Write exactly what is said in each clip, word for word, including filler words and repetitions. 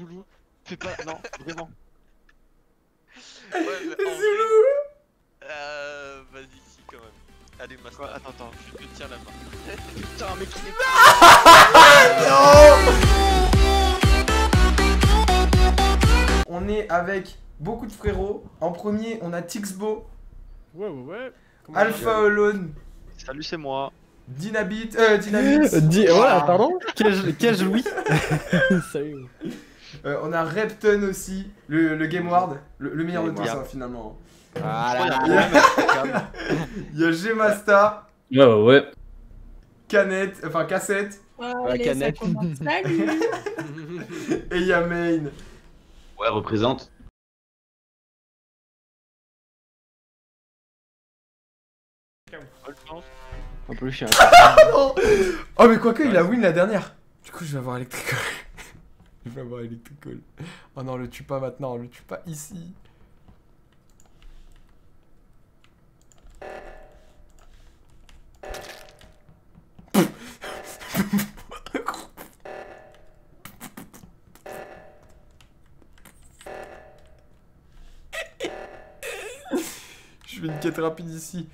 Zoulou, fais pas. Non, vraiment. Ouais, mais en Zoulou vrai... Euh. Vas-y, si, quand même. Allez, Master. Ouais, attends, attends, je te tiens la main. Putain, mais qui est. Non. On est avec beaucoup de frérots. En premier, on a Tixbo. Ouais, ouais, ouais. Comment Alpha Alone. Salut, c'est moi. Dynabit, euh, Dynamix. Di voilà, pardon. Cage Louis. Salut. Euh, on a Repton aussi, le, le Game Ward, le, le meilleur de tous, hein, finalement. Voilà. Il y a, il y a Gemasta. Ouais, oh, ouais. Canette, enfin cassette. Oh, allez, canette. Ça commence. Salut. Et il y a Amine. Ouais, représente. Un peu chiant. Non. Oh mais quoique, il a win la dernière. Du coup, je vais avoir Electrical. Je vais avoir Electrical. Oh non, le tue pas maintenant, le tue pas ici. Je fais une quête rapide ici.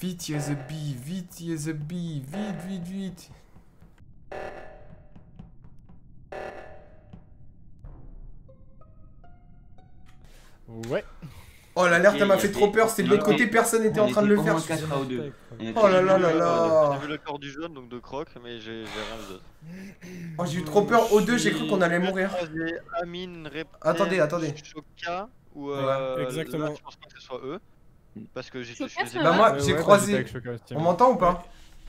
Vite, il y a the bee, vite, il y a the bee, vite, vite, vite. Ouais. Oh, l'alerte, elle m'a fait trop peur, c'est de l'autre côté, personne n'était en train de le faire. Oh là là là là. J'ai vu le corps du jaune, donc de Croc, mais j'ai rien d'autre. Oh, j'ai eu trop peur, O deux, j'ai cru qu'on allait mourir. Attendez, attendez. Choca, ou euh. Exactement. Je pense pas que ce soit eux. Parce que j'ai bah moi j'ai ouais, croisé. On m'entend ou pas?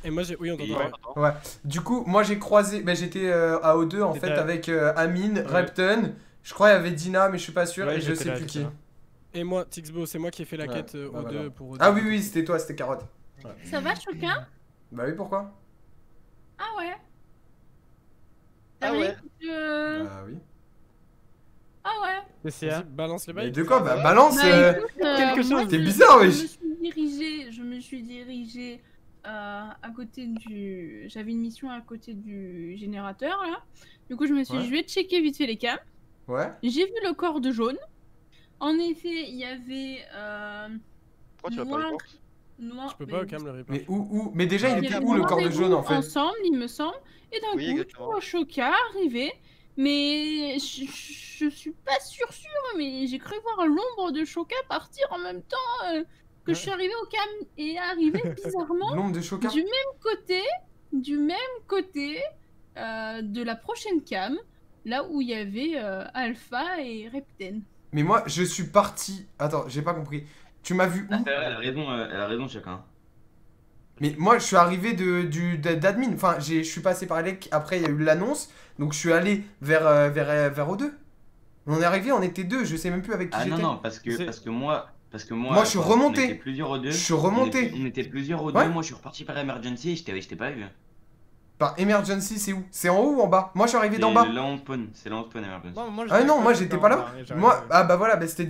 Et moi j'ai oui on t'entend. Ouais. Du coup moi j'ai croisé bah j'étais euh, à O deux en fait avec euh, Amine, ouais. Repton, je crois il y avait Dina mais je suis pas sûr ouais, et je sais plus qui. Et moi Tixbo, c'est moi qui ai fait la ouais. quête euh, bah, O deux voilà. pour O deux. Ah oui oui, c'était toi, c'était Carotte. Ouais. Ça va Choca? Bah oui, pourquoi? Ah ouais. Ah ouais. Euh... Bah oui. Ah ouais. C'est balance les bails. De quoi? Bah balance bah, euh... écoute, euh, quelque chose. T'es bizarre, oui. Je me suis dirigé, je me suis dirigé euh, à côté du. J'avais une mission à côté du générateur là. Du coup, je me suis, ouais. je vais checker vite fait les cams. Ouais. J'ai vu le corps de jaune. En effet, il y avait. Euh... Pourquoi tu vas pas les portes? Noir, je peux pas au cam le répondre. Mais où, où mais déjà, ouais, il était où le corps de jaune en fait? Ensemble, il me semble. Et d'un oui, coup, exactement. Choca arrivé. Mais je, je, je suis pas sûre sûre, mais j'ai cru voir l'ombre de Choca partir en même temps euh, que ouais. je suis arrivée au cam et arrivée bizarrement l'ombre de Choca du même côté, du même côté euh, de la prochaine cam, là où il y avait euh, Alpha et Repten. Mais moi je suis parti. Attends, j'ai pas compris. Tu m'as vu où? Ah, elle a raison, elle a raison chacun. Mais moi je suis arrivé d'admin, enfin je suis passé par Elec, après il y a eu l'annonce, donc je suis allé vers, euh, vers, vers O deux. On est arrivé, on était deux, je sais même plus avec qui j'étais. Ah non, non, parce que, parce que moi, parce que moi, moi je suis remonté. On était plusieurs O deux. Je suis remonté. On était plusieurs O deux, ouais. Moi je suis reparti par Emergency et je t'ai pas vu. Par Emergency, c'est où? C'est en haut ou en bas? Moi je suis arrivé d'en bas. C'est là où on spawn, c'est là où on spawn Emergency. Non, moi, ah non, moi j'étais pas là. Moi, ah bah voilà, bah, c'était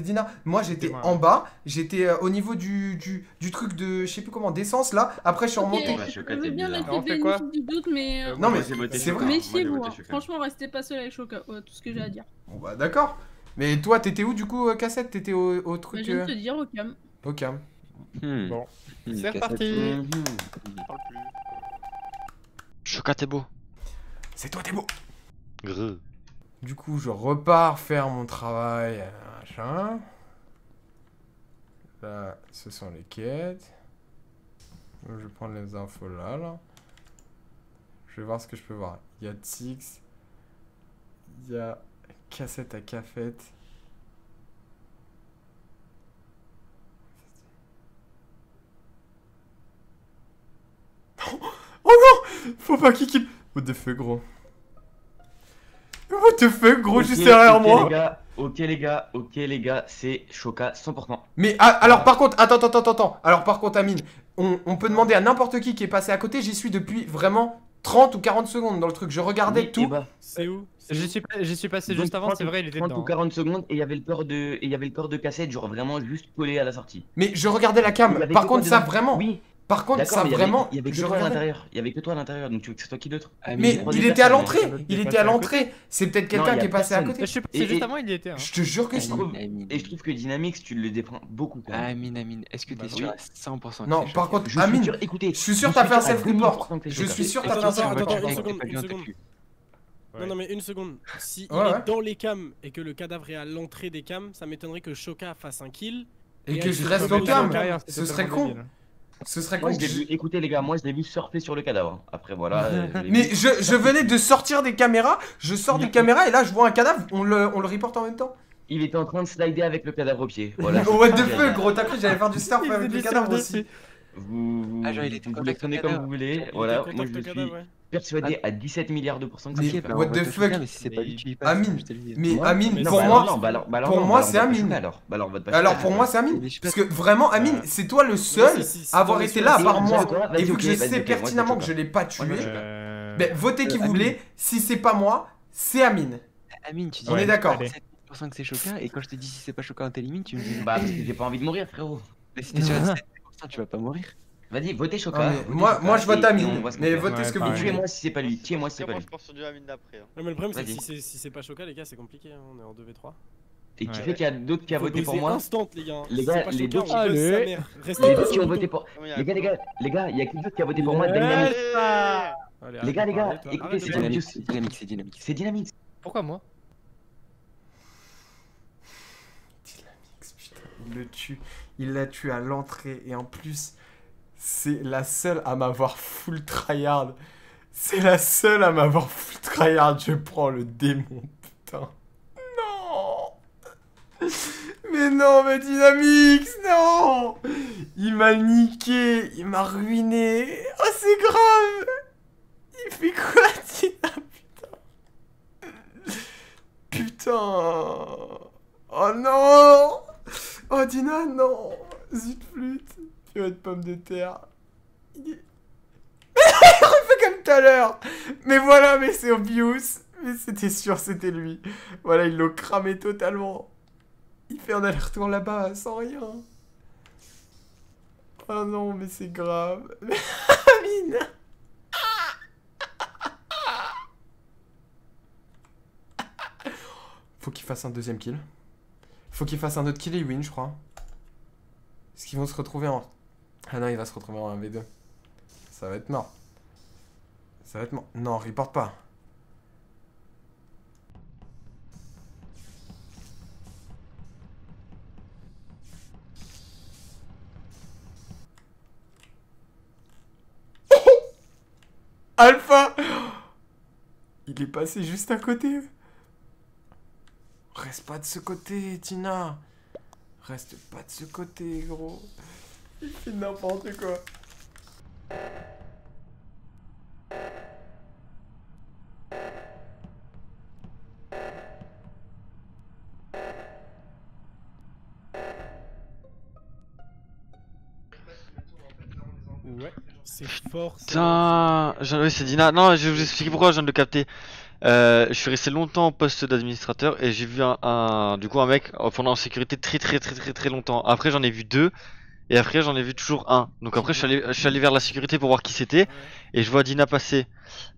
Dina. Moi j'étais en bas, j'étais euh, au niveau du, du, du truc de je sais plus comment, d'essence là. Après je suis remonté. Okay, je veux bien mettre des bénéfices du doute, mais. Euh, non, mais c'est vrai. Méfiez-vous, hein. Franchement, restez pas seul avec Choca, ouais, tout ce que j'ai à dire. Bon bah d'accord. Mais toi t'étais où du coup, Cassette? T'étais au, au truc. Bah, je viens de te dire, au cam. Au cam. Bon, c'est reparti. Choca, t'es beau. C'est toi, t'es beau. Grrr. Du coup, je repars faire mon travail. Machin. Là, ce sont les quêtes. Je vais prendre les infos là, là. Je vais voir ce que je peux voir. Il y a Tix. Il y a Cassette à Cafette. Faut pas qu'il kill. What the fuck gros. What the fuck gros, okay, juste derrière okay, moi les gars. Ok les gars, ok les gars, c'est Choca cent pour cent. Mais ah, alors par contre, attends, attends, attends, attends. Alors par contre Amine, on, on peut demander à n'importe qui qui est passé à côté, j'y suis depuis vraiment trente ou quarante secondes dans le truc, je regardais et tout. Bah, c'est où? J'y suis, suis passé donc, juste avant, c'est vrai, il était dedans. trente ou quarante secondes et il y avait le peur de, il y avait le peur de Cassette, genre vraiment juste collé à la sortie. Mais je regardais la cam, par contre ça dedans. Vraiment. Oui. Par contre, ça vraiment. Il y avait que toi à l'intérieur. Il y avait que toi à l'intérieur, donc tu veux que c'est toi qui l'autre. Mais il était à l'entrée. Il était à l'entrée. C'est peut-être quelqu'un qui est passé à côté. C'est juste à moi, il y était. Je te jure que c'est. Et je trouve que Dynamix, tu le déprends beaucoup. Amine, Amine, est-ce que t'es sûr à cent pour cent? Non, par contre, Amine, je suis sûr t'as fait un self-report. Je suis sûr t'as fait un self-report. Non, non, mais une seconde. Si il est dans les cams et que le cadavre est à l'entrée des cams, ça m'étonnerait que Choca fasse un kill. Et que je reste dans le cam. Ce serait con. Ce serait moi, con. Je... Écoutez les gars, moi je l'ai vu surfer sur le cadavre. Après voilà. Mais je, je venais de sortir des caméras, je sors des caméras et là je vois un cadavre, on le, on le reporte en même temps. Il était en train de slider avec le cadavre au pied. Voilà. Oh what the fuck gros, t'as cru j'allais faire du surf avec le cadavre aussi. Vous ah, genre, il était vous l'actionnez comme vous voulez. Il voilà, moi je suis ouais. persuadé ah. à dix-sept milliards de pourcents que c'est. What the fuck Amine, mais Amine, pour moi, pour moi c'est Amine. Alors, alors pour moi c'est Amine. Parce que vraiment Amine, c'est toi le seul à avoir été là à part moi. Et vu que je sais pertinemment que je l'ai pas tué, ben votez qui vous voulez. Si c'est pas moi, c'est Amine. Amine, tu dis. On est d'accord. dix-sept pour cent que c'est Choca. Et quand je te dis si c'est pas Choca en télémine, tu me dis bah parce que j'ai pas envie de mourir frérot. Mais si t'es sur dix-sept. Tu vas pas mourir. Vas-y, votez Choca. Moi, moi je vote Amine. Mais votez ce que vous voulez. Tuez-moi si c'est pas lui. Tuez-moi si c'est pas lui. Je pense sur Amine d'après. Mais le problème c'est que si c'est pas Choca, les gars, c'est compliqué. On est en deux v trois. Et qui fait qu'il y a d'autres qui a voté pour moi. Les gars, les deux qui ont voté pour. Les gars, les gars, les gars, il y a que d'autres qui a voté pour moi. Les gars, les gars, écoutez, c'est dynamique, c'est dynamique, c'est dynamique. C'est dynamique. Pourquoi moi? Le tue, il l'a tué à l'entrée et en plus c'est la seule à m'avoir full tryhard. C'est la seule à m'avoir full tryhard. Je prends le démon, putain. Non, mais non, mais Dynamix, non, il m'a niqué, il m'a ruiné. Oh c'est grave. Il fait quoi Dina, putain? Putain. Oh non. Oh Dina, non! Zut flûte! Purée de pommes de terre! Il est... refait comme tout à l'heure! Mais voilà, mais c'est obvious! Mais c'était sûr, c'était lui! Voilà, ils l'ont cramé totalement! Il fait un aller-retour là-bas sans rien! Oh non, mais c'est grave! Amine! Faut qu'il fasse un deuxième kill. Faut qu'il fasse un autre kill et win, je crois. Est-ce qu'ils vont se retrouver en... Ah non, il va se retrouver en un v deux. Ça va être mort. Ça va être mort. Non, report pas. Alpha! Il est passé juste à côté. Reste pas de ce côté, Dina. Reste pas de ce côté, gros. Il fait n'importe quoi. Ouais, c'est fort. Putain, oui, c'est Dina. Non, je vais vous expliquer pourquoi, je viens de le capter. Euh, je suis resté longtemps en poste d'administrateur et j'ai vu un, un du coup un mec pendant en sécurité très très très très très longtemps. Après j'en ai vu deux et après j'en ai vu toujours un. Donc après je suis allé, je suis allé vers la sécurité pour voir qui c'était et je vois Dina passer.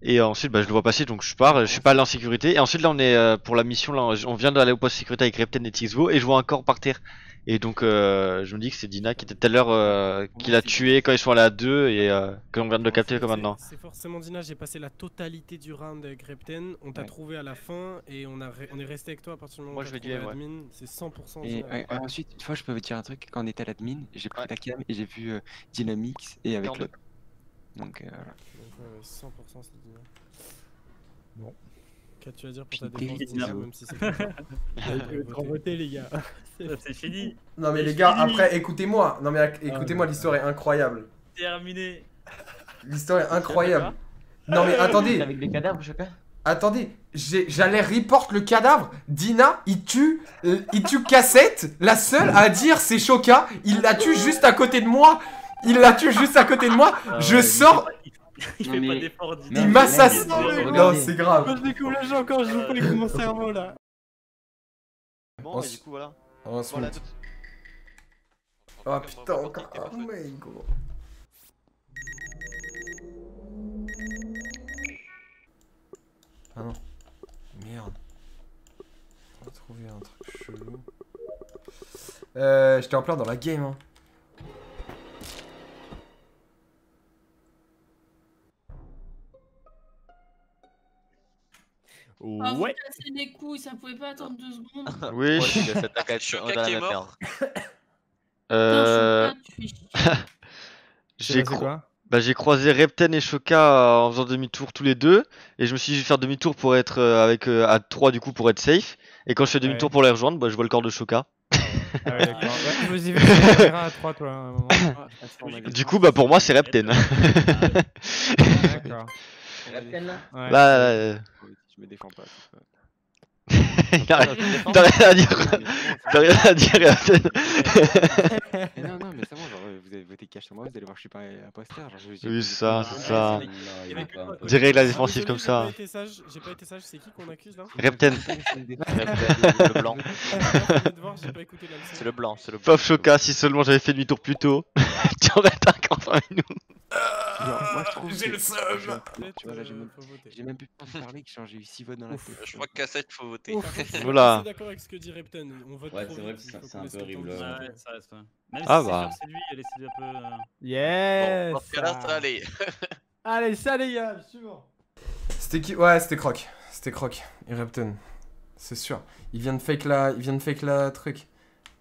Et ensuite bah, je le vois passer donc je pars, je suis pas allé en sécurité. Et ensuite là on est euh, pour la mission, là on vient d'aller au poste de sécurité avec Repton et Tixbo et je vois un corps par terre. Et donc euh, je me dis que c'est Dina qui était tout à l'heure euh, qui l'a tué quand ils sont allés à deux et euh, que l'on vient de le capter comme maintenant. C'est forcément Dina, j'ai passé la totalité du round avec Repton, on t'a ouais. trouvé à la fin et on, a on est resté avec toi à partir du moment où tu as trouvé l'admin, c'est cent pour cent Dina. Et, ouais, ouais. Ensuite, une fois je peux vous dire un truc, quand on était à l'admin, j'ai pris ouais. la cam et j'ai vu euh, Dynamix et avec l'autre. Donc euh, voilà. Donc, euh, cent pour cent c'est Dina. Bon. Qu'as-tu à dire pour ta défense, Dina, même si c'est pas voter les gars. C'est fini. Non mais les gars, après écoutez-moi. Non mais écoutez-moi, l'histoire est incroyable. Terminé. L'histoire est incroyable. Non mais attendez. Avec des cadavres, je sais pas. Attendez, j'allais report le cadavre. Dina, il tue, il tue Cassette. La seule à dire c'est Choca. Il la tue juste à côté de moi. Il la tue juste à côté de moi. Je sors. Il fait pas d'effort, Dina. Il m'assassine. Non, c'est grave. Moi je découvre la jeu encore, je joue pas avec mon cerveau là. Bon, et du coup voilà. Oh putain, encore un mec gros. Ah non. Merde. On va trouver un truc chelou. Euh, j'étais en plein dans la game, hein. Ouais. Ah, vous cassez les couilles, ça pouvait pas attendre deux secondes. Oui, cette attaque qui est mort. Euh... J'ai cro... bah, croisé Repton et Choca en faisant demi-tour tous les deux. Et je me suis dit, je vais faire demi-tour pour être avec euh, à trois du coup pour être safe. Et quand je fais demi-tour ouais. pour les rejoindre, bah, je vois le corps de Choca. Ah ouais, d'accord. Du coup, bah, pour moi, c'est Repton. D'accord. Repton là ouais. Bah. Euh... Je me défends pas. T'as rien à dire. T'as rien à dire. Non, non, mais c'est bon, genre, vous avez voté cash sur moi, vous allez voir, je suis pas imposteur. Oui, ça, c'est ça. Des règles à la défensive comme ça. J'ai pas été sage, c'est qui qu'on accuse là? Repton. Le blanc. C'est le blanc, c'est le blanc. Pauvre Choca, si seulement j'avais fait demi-tour plus tôt. Tu en attaques enfin une. J'ai le seum. Tu vois là, j'ai même plus de parler que j'ai eu six votes dans la tête. Je crois que cassette, faut voter. Voilà. Je suis d'accord avec ce que dit Repton. On vote pour. Ouais, c'est vrai que c'est un peu horrible. Ouais, ça reste. Même si c'est lui, elle essaie un peu. Yes. Bon, parce que là, allez. Allez, ça les gars, suivant. C'était qui? Ouais, c'était Croc. C'était Croc et Repton. C'est sûr. Il vient de fake la, il vient de fake la truc.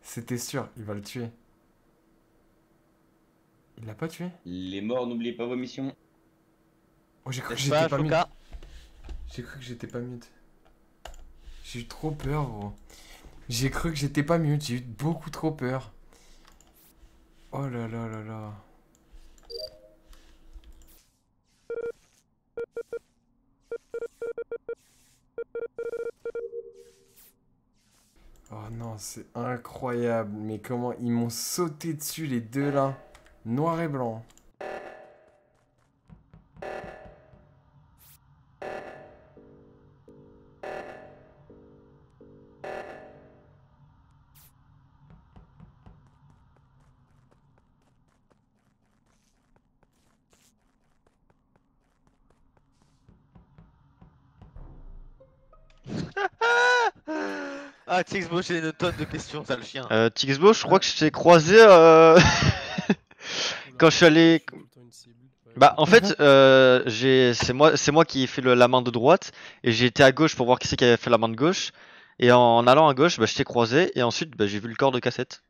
C'était sûr. Il va le tuer. Il l'a pas tué? Les morts, n'oubliez pas vos missions. Oh, j'ai cru que j'étais pas mute. J'ai cru que j'étais pas mute. J'ai eu trop peur, gros. J'ai cru que j'étais pas mute, j'ai eu beaucoup trop peur. Oh là là là là. Oh non, c'est incroyable. Mais comment ils m'ont sauté dessus, les deux là. Noir et blanc. Ah, Tixbo, j'ai une tonne de questions, t'as le chien. Euh, Tixbo, je crois que je t'ai croisé. Euh... Quand je suis allé... Bah en fait, euh, c'est moi, c'est moi qui ai fait le, la main de droite, et j'ai été à gauche pour voir qui c'est qui avait fait la main de gauche, et en, en allant à gauche, bah, je t'ai croisé, et ensuite bah, j'ai vu le corps de cassette.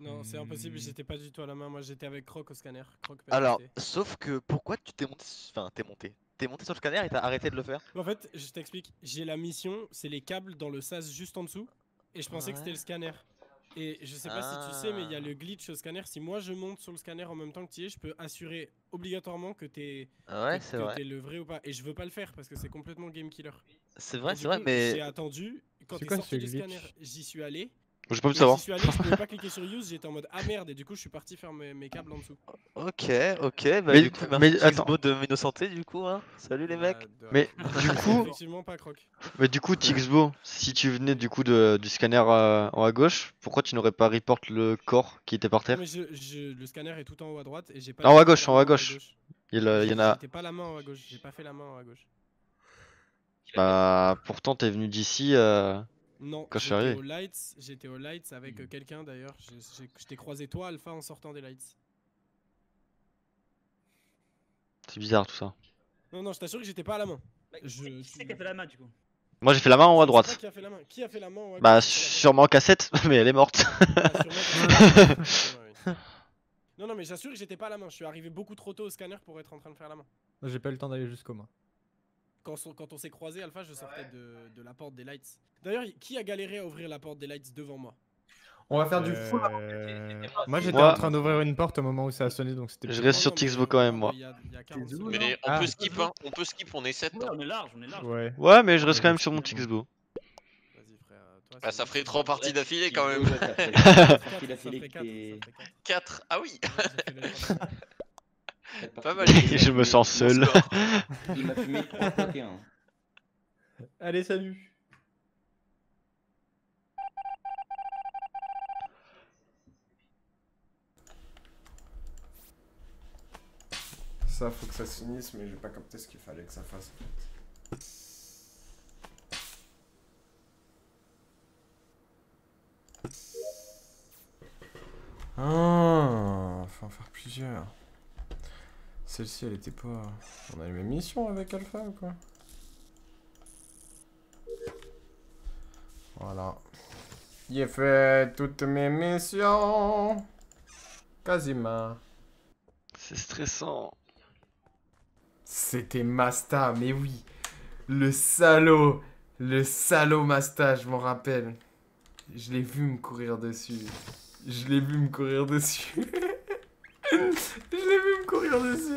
Non, c'est impossible, j'étais pas du tout à la main, moi j'étais avec Croc au scanner. Croc, alors, sauf que pourquoi tu t'es monté... Enfin, t'es monté. T'es monté sur le scanner et t'as arrêté de le faire. En fait, je t'explique, j'ai la mission, c'est les câbles dans le sas juste en dessous, et je pensais ouais. que c'était le scanner. Et je sais pas ah. si tu sais, mais il y a le glitch au scanner. Si moi je monte sur le scanner en même temps que tu y es, je peux assurer obligatoirement que t'es ouais, vrai. le vrai ou pas. Et je veux pas le faire parce que c'est complètement game killer. C'est vrai, c'est vrai, mais. J'ai attendu, quand t'es sorti du scanner, j'y suis allé. J'ai pas pu savoir. J'y suis allé, je pouvais pas cliquer sur use, j'étais en mode ah merde, et du coup je suis parti faire mes, mes câbles en dessous. Ok, ok, bah mais, du coup, merci Tixbo de m'innocenté du coup, hein. Salut les mecs. Ah, mais du coup. Effectivement pas Croc. Mais du coup, Tixbo, si tu venais du coup de, du scanner euh, en haut à gauche, pourquoi tu n'aurais pas report le corps qui était par terre? Mais je, je, le scanner est tout en haut à droite et j'ai pas. En haut à gauche, en haut à gauche. Il euh, y en a. J'étais pas la main en haut à gauche, j'ai pas fait la main en haut à gauche. Bah, pourtant t'es venu d'ici. Euh... Non, j'étais aux lights, j'étais aux lights avec quelqu'un d'ailleurs, je t'ai croisé toi Alpha en sortant des lights. C'est bizarre tout ça. Non non, je t'assure que j'étais pas à la main. Je... Qui c'est qui a fait la main du coup? Moi j'ai fait la main en haut à droite. Qui a fait la main? Qui a fait la main en haut à bah sûrement cassette, mais elle est morte. Non non mais j'assure que j'étais pas à la main, je suis arrivé beaucoup trop tôt au scanner pour être en train de faire la main. J'ai pas eu le temps d'aller jusqu'au main. Quand, so quand on s'est croisé, Alpha, je sortais ouais. de, de la porte des lights. D'ailleurs, qui a galéré à ouvrir la porte des lights devant moi? On va faire euh... du full. Moi, j'étais en train d'ouvrir une porte au moment où ça a sonné, donc c'était. Je reste sur Tixbo quand même, moi. Y a, y a mais les, on ah. peut skip, hein. On peut skip, on est sept. Ouais, on est large, on est large. Ouais, ouais mais je reste quand même sur mon Tixbo. Vas-y, frère. Toi, bah, ça ferait trois parties d'affilée quand même. quatre. Ah oui. Pas mal. Je me sens seul. Il m'a fumé trois cent vingt et un. Allez, salut. Ça, faut que ça s'unisse, mais j'ai pas capté ce qu'il fallait que ça fasse. Ah, faut en faire plusieurs. Celle-ci, elle était pas... On a les mêmes missions avec Alpha ou quoi? Voilà. J'ai fait toutes mes missions. Quasiment. C'est stressant. C'était Masta, mais oui. Le salaud. Le salaud Masta, je m'en rappelle. Je l'ai vu me courir dessus. Je l'ai vu me courir dessus. Je l'ai vu me courir dessus.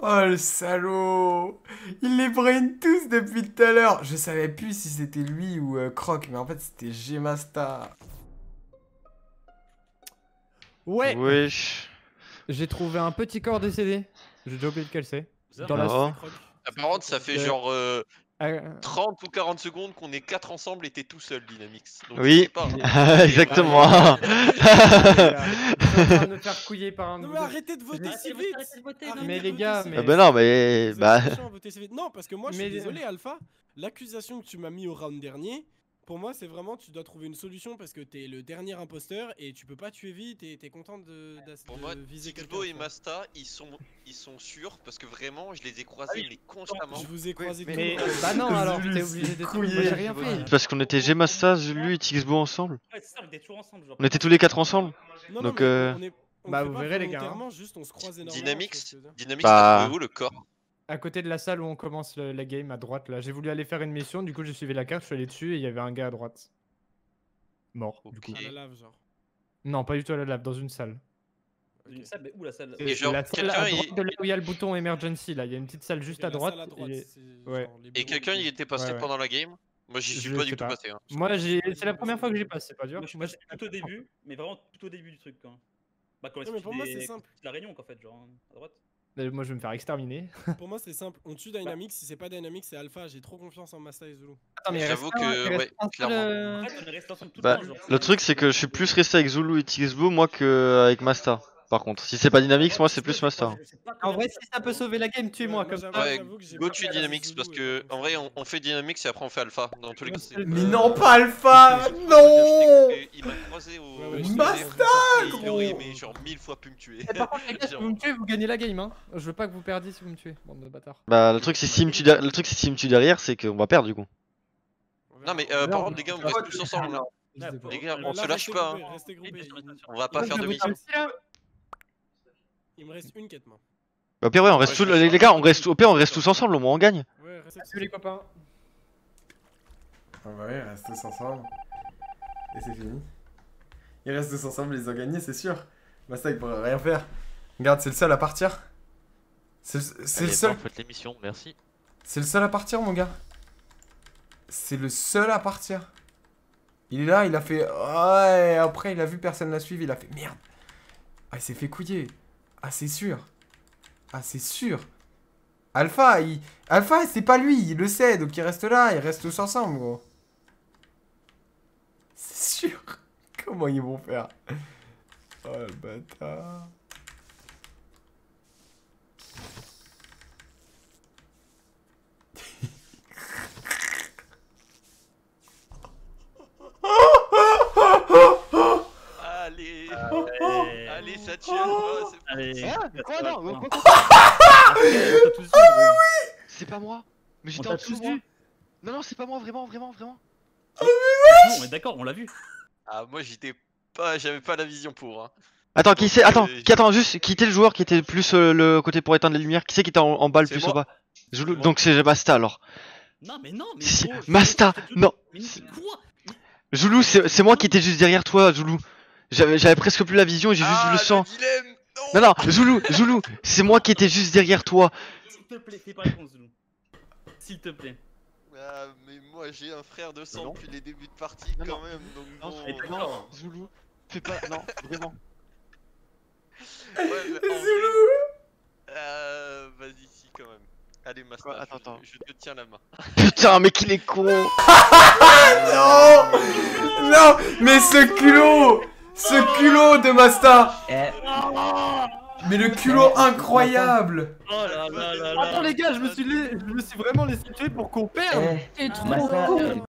Oh le salaud! Il les braine tous depuis tout à l'heure! Je savais plus si c'était lui ou euh, Croc, mais en fait c'était Gemasta. Ouais! Wesh! J'ai trouvé un petit corps décédé. J'ai déjà oublié lequel c'est. Dans la Croc. Apparemment ça fait genre euh, trente ou quarante secondes qu'on est quatre ensemble et t'es tout seul, Dynamix. Donc, oui, pas, hein. Exactement. En train de me faire couiller par un... Non mais arrêtez de voter si vite. Mais les gars, mais... Bah non mais... Bah... Non parce que moi je suis désolé Alpha, l'accusation que tu m'as mis au round dernier, pour moi c'est vraiment tu dois trouver une solution parce que t'es le dernier imposteur et tu peux pas tuer vite et t'es content de viser quelqu'un. Tixbo et Masta ils sont ils sont sûrs parce que vraiment je les ai croisés mais constamment. Je vous ai croisés tous. Bah non alors t'es obligé de couiller, j'ai rien fait. Parce qu'on était Gemasta, Zoulou et Tixbo ensemble. Ouais c'est ça, on était toujours ensemble. On était tous les quatre ensemble. Non, donc non, euh... on est... on bah vous verrez les gars. Juste, on se croise énormément. Dynamix, Dynamix, bah... où le corps? À côté de la salle où on commence le, la game, à droite là. J'ai voulu aller faire une mission, du coup j'ai suivi la carte, je suis allé dessus et il y avait un gars à droite. Mort. Okay. Du coup. À la lave genre. Non, pas du tout à la lave, dans une salle. Dans une salle mais où la salle? Et genre, la salle à droite y... de là où il y a le bouton emergency là, il y a une petite salle juste à droite. À droite et ouais. Et quelqu'un il était passé ouais, ouais. pendant la game? Moi j'y suis pas du tout passé. Hein. Moi j'ai, c'est la première fois que j'y passe, c'est pas dur. Moi, je suis passé tout au début, mais vraiment tout au début du truc. Hein. Bah quand mais pour moi c'est simple. La réunion qu'en fait, genre à droite. Moi je vais me faire exterminer. Pour moi c'est simple, on tue Dynamix, si c'est pas Dynamix c'est Alpha, j'ai trop confiance en Masta et Zoulou. Attends mais j'avoue que ouais, clairement. Le truc c'est que je suis plus resté avec Zoulou et Tixbo moi que avec Masta. Par contre, si c'est pas Dynamix, moi c'est plus Masta. En vrai, si ça peut sauver la game, tuez-moi comme ça. Ouais, go tuer Dynamix parce que en vrai, on, on fait Dynamix et après on fait Alpha. Dans tous les cas, mais non, pas Alpha, non. Il m'a croisé au Masta, gros. Mais genre mille fois plus me tuer. Par contre, les gars, si vous me tuez, vous gagnez la game. Hein. Je veux pas que vous perdiez si vous me tuez, bande de bâtards. Bah le truc c'est si me tue, le truc c'est si me tue derrière, c'est qu'on va perdre du coup. Non mais euh, par contre les gars, on reste tous ensemble là. Les gars, on se lâche pas. On va pas faire de mission. Il me reste une quête main. Au pire ouais on reste tous les gars, on reste au pire on reste tous ensemble au moins on gagne. Ouais reste tous les copains. Ah bah ouais reste tous ensemble. Et c'est fini. Ils restent tous ensemble, ils ont gagné c'est sûr. Masta il pourrait rien faire. Regarde c'est le seul à partir. C'est le seul. Faites l'émission, merci. C'est le seul à partir mon gars. C'est le seul à partir. Il est là, il a fait ouais, après il a vu personne l'a suivi, il a fait merde. Ah il s'est fait couiller. Ah c'est sûr. Ah c'est sûr. Alpha, il... Alpha c'est pas lui, il le sait, donc il reste là, il reste tous ensemble gros. C'est sûr. Comment ils vont faire? Oh le bâtard. Allez, allez, allez, ça tue, c'est pas moi. C'est pas moi. Mais j'étais en dessous. Non, non, c'est pas moi, vraiment, vraiment, vraiment. Oh, mais ouais. Non, mais d'accord, on l'a vu. Ah, moi j'étais pas, j'avais pas la vision pour. Hein. Attends, qui c'est? Attends, qui attends juste, qui était le joueur qui était plus euh, le côté pour éteindre les lumières? Qui c'est qui était en, en bas le plus moi. En bas? Je... Donc c'est Masta alors. Non, mais non, mais. Gros, Masta, non. Mais quoi? Zoulou, c'est moi qui étais juste derrière toi, Zoulou. J'avais presque plus la vision et j'ai ah, juste vu le sang. Dilemme, non, non, non, Zoulou, Zoulou, c'est moi qui étais juste derrière toi. S'il te plaît, fais pas réponse, Zoulou. S'il te plaît. Ah, mais moi j'ai un frère de sang depuis les débuts de partie non, quand non. même. Donc non, bon, non, non, Zoulou, fais pas. Non, vraiment. Ouais, mais en Zoulou vrai, euh, vas-y, si quand même. Allez, Master, attends, attends. Je, je te tiens la main. Putain, mais qu'il est con. Non, non, mais ce culot, ce culot de Masta. Mais le culot incroyable. Oh là là là là. Attends les gars, je me suis, la... je me suis vraiment laissé tuer pour qu'on perde. Eh, t'es trop con.